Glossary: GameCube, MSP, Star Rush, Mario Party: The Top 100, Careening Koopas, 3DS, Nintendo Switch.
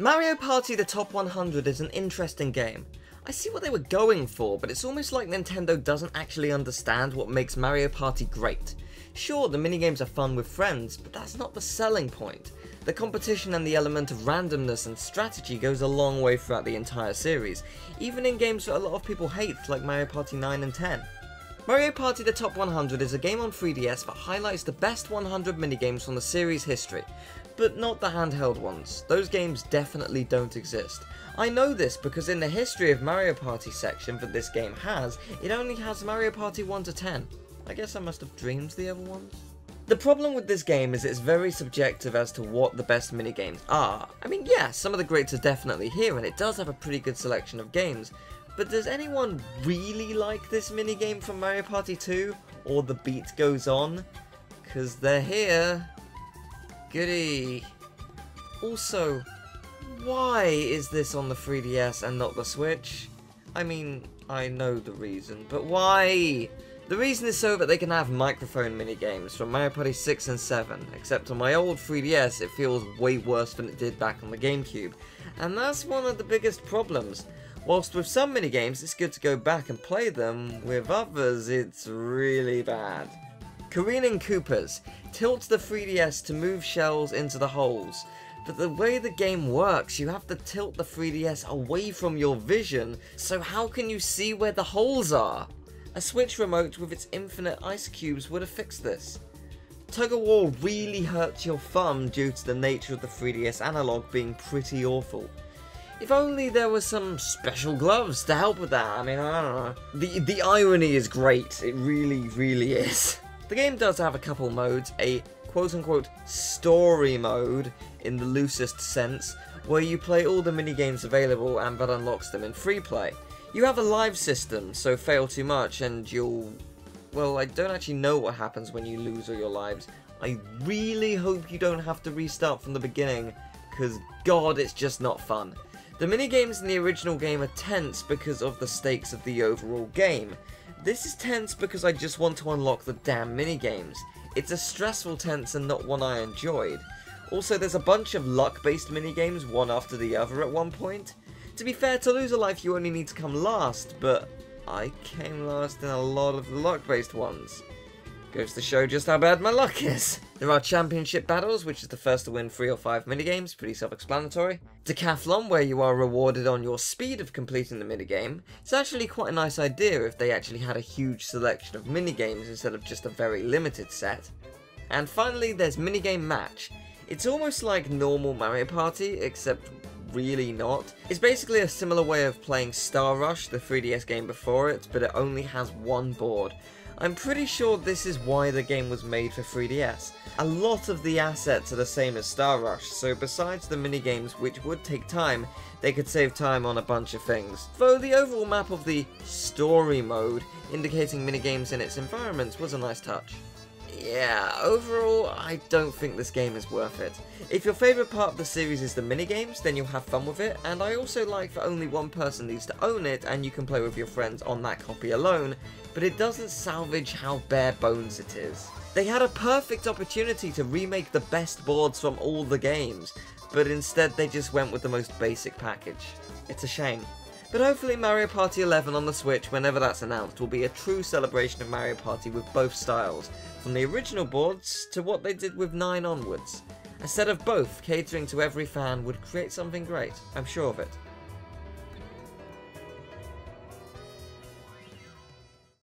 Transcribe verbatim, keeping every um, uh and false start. Mario Party: The Top one hundred is an interesting game. I see what they were going for, but it's almost like Nintendo doesn't actually understand what makes Mario Party great. Sure, the minigames are fun with friends, but that's not the selling point. The competition and the element of randomness and strategy goes a long way throughout the entire series, even in games that a lot of people hate like Mario Party nine and ten. Mario Party: The Top one hundred is a game on three D S that highlights the best one hundred minigames from the series' history, but not the handheld ones. Those games definitely don't exist. I know this because in the history of Mario Party section that this game has, it only has Mario Party one to ten. I guess I must have dreamed the other ones. The problem with this game is it's very subjective as to what the best minigames are. I mean, yeah, some of the greats are definitely here and it does have a pretty good selection of games, but does anyone really like this minigame from Mario Party two? Or The Beat Goes On? Cause they're here. Goody. Also, why is this on the three D S and not the Switch? I mean, I know the reason, but why? The reason is so that they can have microphone minigames from Mario Party six and seven, except on my old three D S it feels way worse than it did back on the GameCube, and that's one of the biggest problems. Whilst with some minigames it's good to go back and play them, with others it's really bad. Careening Koopas. Tilt the three D S to move shells into the holes. But the way the game works, you have to tilt the three D S away from your vision, so how can you see where the holes are? A Switch remote with its infinite ice cubes would have fixed this. Tug-of-War really hurts your thumb due to the nature of the three D S analog being pretty awful. If only there were some special gloves to help with that. I mean, I don't know. The, the irony is great, it really, really is. The game does have a couple modes, a quote-unquote story mode in the loosest sense, where you play all the minigames available and that unlocks them in free play. You have a live system, so fail too much and you'll... well, I don't actually know what happens when you lose all your lives. I really hope you don't have to restart from the beginning, because god, it's just not fun. The minigames in the original game are tense because of the stakes of the overall game. This is tense because I just want to unlock the damn minigames. It's a stressful tense and not one I enjoyed. Also, there's a bunch of luck-based minigames, one after the other at one point. To be fair, to lose a life you only need to come last, but I came last in a lot of the luck-based ones. Goes to show just how bad my luck is. There are championship battles, which is the first to win three or five minigames, pretty self-explanatory. Decathlon, where you are rewarded on your speed of completing the minigame. It's actually quite a nice idea if they actually had a huge selection of minigames instead of just a very limited set. And finally, there's minigame match. It's almost like normal Mario Party, except really not. It's basically a similar way of playing Star Rush, the three D S game before it, but it only has one board. I'm pretty sure this is why the game was made for three D S. A lot of the assets are the same as Star Rush, so besides the minigames, which would take time, they could save time on a bunch of things. Though the overall map of the story mode, indicating minigames in its environments, was a nice touch. Yeah, overall, I don't think this game is worth it. If your favourite part of the series is the minigames, then you'll have fun with it, and I also like that only one person needs to own it and you can play with your friends on that copy alone, but it doesn't salvage how bare bones it is. They had a perfect opportunity to remake the best boards from all the games, but instead they just went with the most basic package. It's a shame. But hopefully Mario Party eleven on the Switch, whenever that's announced, will be a true celebration of Mario Party with both styles, from the original boards to what they did with nine onwards. A set of both catering to every fan would create something great, I'm sure of it.